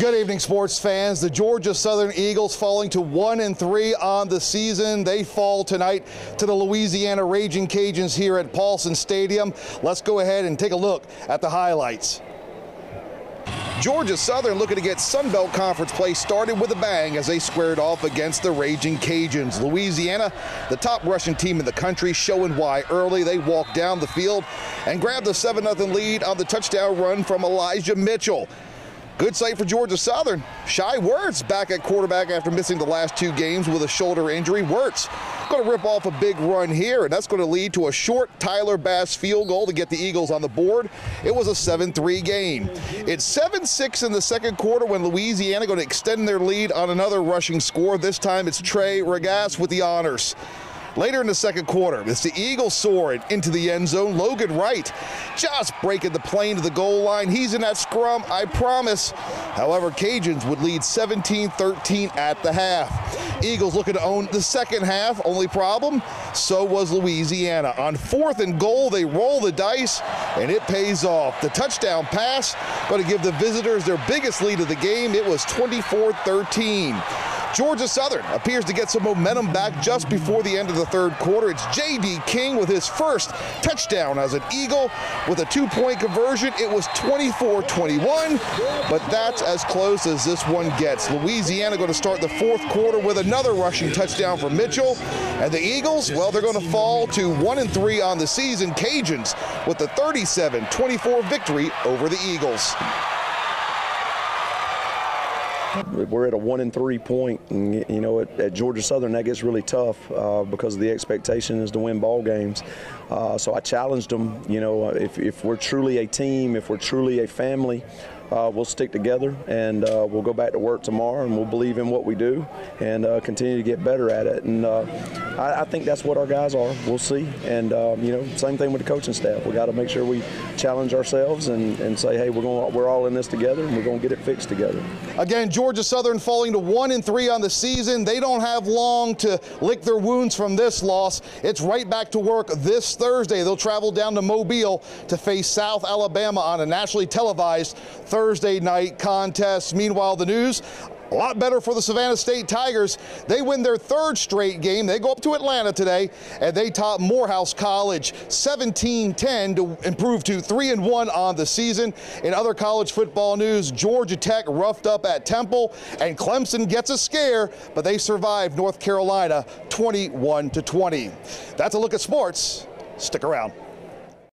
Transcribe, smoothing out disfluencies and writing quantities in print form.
Good evening, sports fans. The Georgia Southern Eagles falling to 1-3 on the season. They fall tonight to the Louisiana Ragin' Cajuns here at Paulson Stadium. Let's go ahead and take a look at the highlights. Georgia Southern looking to get Sun Belt Conference play started with a bang as they squared off against the Ragin' Cajuns. Louisiana, the top rushing team in the country, showing why early. They walked down the field and grabbed the 7-0 lead on the touchdown run from Elijah Mitchell. Good sight for Georgia Southern. Shy Wirtz back at quarterback after missing the last two games with a shoulder injury. Wirtz going to rip off a big run here, and that's going to lead to a short Tyler Bass field goal to get the Eagles on the board. It was a 7-3 game. It's 7-6 in the second quarter when Louisiana going to extend their lead on another rushing score. This time it's Trey Regas with the honors. Later in the second quarter, it's the Eagles soaring into the end zone. Logan Wright just breaking the plane to the goal line. He's in that scrum, I promise. However, Cajuns would lead 17-13 at the half. Eagles looking to own the second half. Only problem, so was Louisiana. On 4th and goal, they roll the dice, and it pays off. The touchdown pass going to give the visitors their biggest lead of the game. It was 24-13. Georgia Southern appears to get some momentum back just before the end of the third quarter. It's J.D. King with his first touchdown as an Eagle with a two-point conversion. It was 24-21, but that's as close as this one gets. Louisiana going to start the fourth quarter with another rushing touchdown for Mitchell. And the Eagles, well, they're going to fall to 1-3 on the season. Cajuns with the 37-24 victory over the Eagles. We're at a 1-3 point, and you know, at Georgia Southern that gets really tough because the expectation is to win ball games. So I challenged them. You know, if we're truly a team, if we're truly a family, we'll stick together, and we'll go back to work tomorrow, and we'll believe in what we do, and continue to get better at it. And I think that's what our guys are. We'll see. And you know, same thing with the coaching staff. We got to make sure we challenge ourselves and say, hey, we're all in this together, and we're going to get it fixed together. Again, Georgia Southern falling to 1-3 on the season. They don't have long to lick their wounds from this loss. It's right back to work this Thursday. They'll travel down to Mobile to face South Alabama on a nationally televised Thursday night contest. Meanwhile, the news, a lot better for the Savannah State Tigers. They win their third straight game. They go up to Atlanta today, and they top Morehouse College 17-10 to improve to 3-1 on the season. In other college football news, Georgia Tech roughed up at Temple, and Clemson gets a scare, but they survive North Carolina 21-20. That's a look at sports. Stick around.